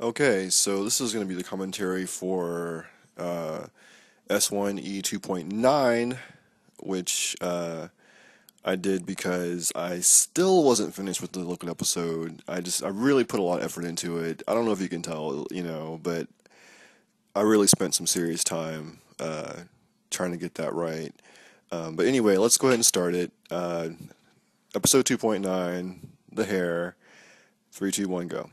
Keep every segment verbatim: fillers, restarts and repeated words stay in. Okay, so this is going to be the commentary for uh, S one E two point nine, which uh, I did because I still wasn't finished with the Liquid episode. I just I really put a lot of effort into it. I don't know if you can tell, you know, but I really spent some serious time uh, trying to get that right. Um, but anyway, let's go ahead and start it. Uh, episode two point nine, the hair. three, two, one, go.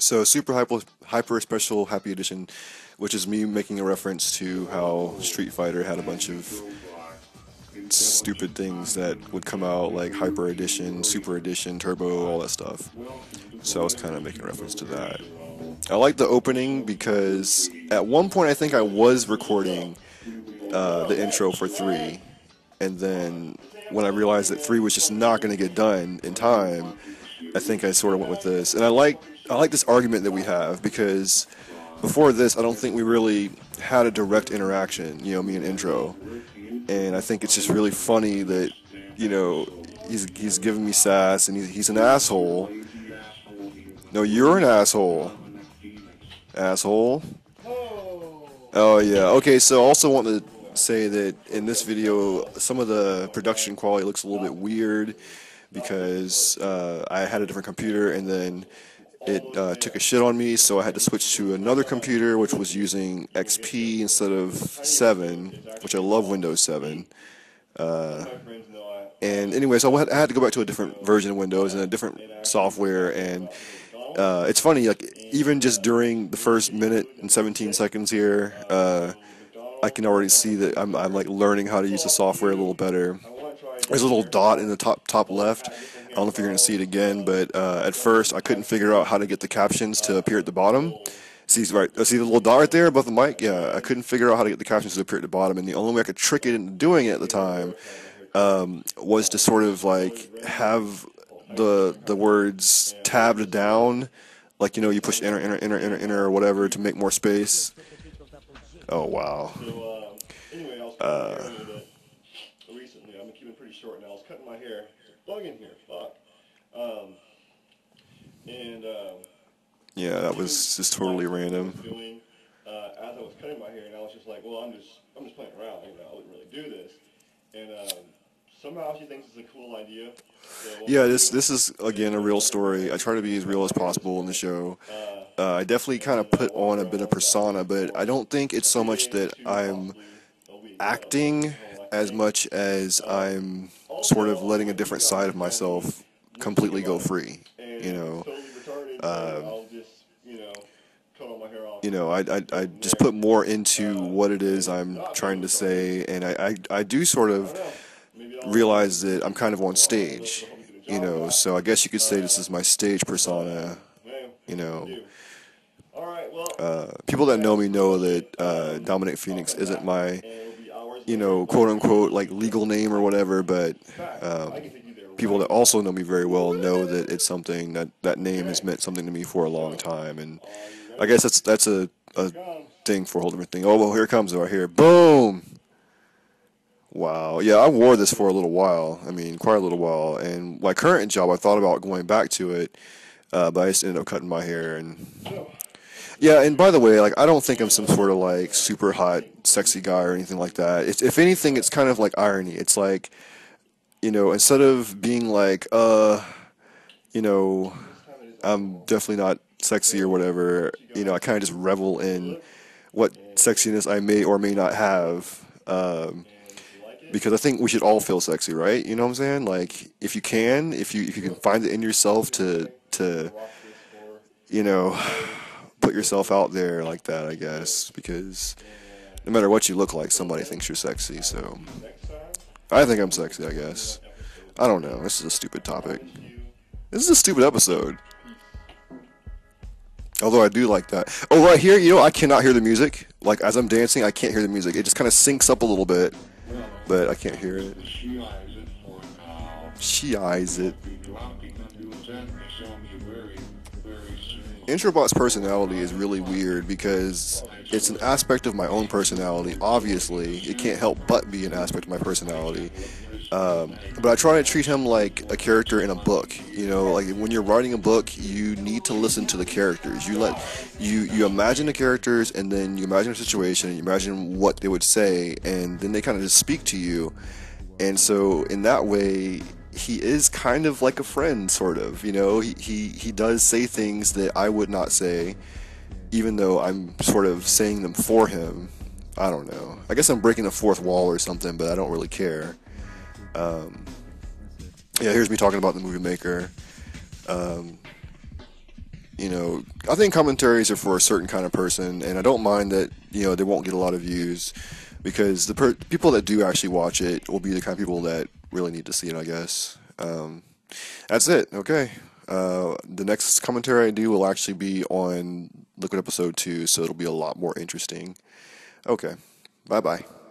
So, Super Hyper, Hyper Special Happy Edition, which is me making a reference to how Street Fighter had a bunch of stupid things that would come out, like Hyper Edition, Super Edition, Turbo, all that stuff. So I was kind of making a reference to that. I like the opening because at one point I think I was recording uh, the intro for three, and then when I realized that three was just not going to get done in time, I think I sort of went with this. And I like I like this argument that we have, because before this I don't think we really had a direct interaction, you know, me and Indro. And I think it's just really funny that, you know, he's he's giving me sass and he's, he's an asshole. No, you're an asshole. Asshole. Oh yeah. Okay, so I also want to say that in this video some of the production quality looks a little bit weird, because uh, I had a different computer and then it uh, took a shit on me, so I had to switch to another computer which was using X P instead of seven, which I love Windows seven. Uh, and anyway, so I had to go back to a different version of Windows and a different software, and uh, it's funny, like even just during the first minute and seventeen seconds here, uh, I can already see that I'm, I'm like learning how to use the software a little better. There's a little dot in the top top left. I don't know if you're going to see it again, but uh, at first I couldn't figure out how to get the captions to appear at the bottom. See, right, see the little dot right there above the mic? Yeah, I couldn't figure out how to get the captions to appear at the bottom, and the only way I could trick it into doing it at the time um, was to sort of like have the the words tabbed down, like, you know, you push enter, enter, enter, enter, enter, or whatever to make more space. Oh, wow. Uh... I'm keeping it pretty short now. I was cutting my hair. Bug in here. Fuck. Um, and, um, yeah, that was just totally random. Doing, uh, as I was cutting my hair, and I was just like, well, I'm just, I'm just playing around. You know, I wouldn't really do this. And um, somehow she thinks it's a cool idea. So yeah, this this is, again, a real story. I try to be as real as possible in the show. Uh, I definitely kind of put on a bit of persona, but I don't think it's so much that I'm acting as much as I'm sort of letting a different side of myself completely go free, you know. Um, you know, I, I, I just put more into what it is I'm trying to say, and I, I, I do sort of realize that I'm kind of on stage, you know, so I guess you could say this is my stage persona, you know. Uh, people that know me know that uh, Dominic Phoenix isn't my, you know, quote unquote, like legal name or whatever, but um, people that also know me very well know that it's something that that name has meant something to me for a long time, and I guess that's that's a, a thing for a whole different thing. Oh well, here it comes right here, boom! Wow, yeah, I wore this for a little while. I mean, quite a little while. And my current job, I thought about going back to it, uh, but I just ended up cutting my hair and. Yeah, and by the way, like, I don't think I'm some sort of, like, super hot, sexy guy or anything like that. It's, if anything, it's kind of like irony. It's like, you know, instead of being like, uh, you know, I'm definitely not sexy or whatever, you know, I kind of just revel in what sexiness I may or may not have. Um, because I think we should all feel sexy, right? You know what I'm saying? Like, if you can, if you, if you can find it in yourself to, to, you know... put yourself out there like that, I guess, because no matter what you look like, somebody thinks you're sexy. So I think I'm sexy, I guess. I don't know. This is a stupid topic. This is a stupid episode. Although I do like that. Oh, right here, you know, I cannot hear the music. Like, as I'm dancing, I can't hear the music. It just kind of syncs up a little bit, but I can't hear it. She eyes it. Introbot's personality is really weird because it's an aspect of my own personality, obviously. It can't help but be an aspect of my personality. Um, but I try to treat him like a character in a book. You know, like when you're writing a book, you need need to listen to the characters. You let you you imagine the characters, and then you imagine the situation, and you imagine what they would say, and then they kind of just speak to you. And so in that way, he is kind of like a friend, sort of. You know, he he, he does say things that I would not say, even though I'm sort of saying them for him. I don't know. I guess I'm breaking the fourth wall or something, but I don't really care. Um, yeah, here's me talking about the Movie Maker. Um, you know, I think commentaries are for a certain kind of person, and I don't mind that, you know, they won't get a lot of views, because the per people that do actually watch it will be the kind of people that really need to see it, I guess. Um, that's it. Okay. Uh, the next commentary I do will actually be on Liquid Episode two, so it'll be a lot more interesting. Okay. Bye-bye.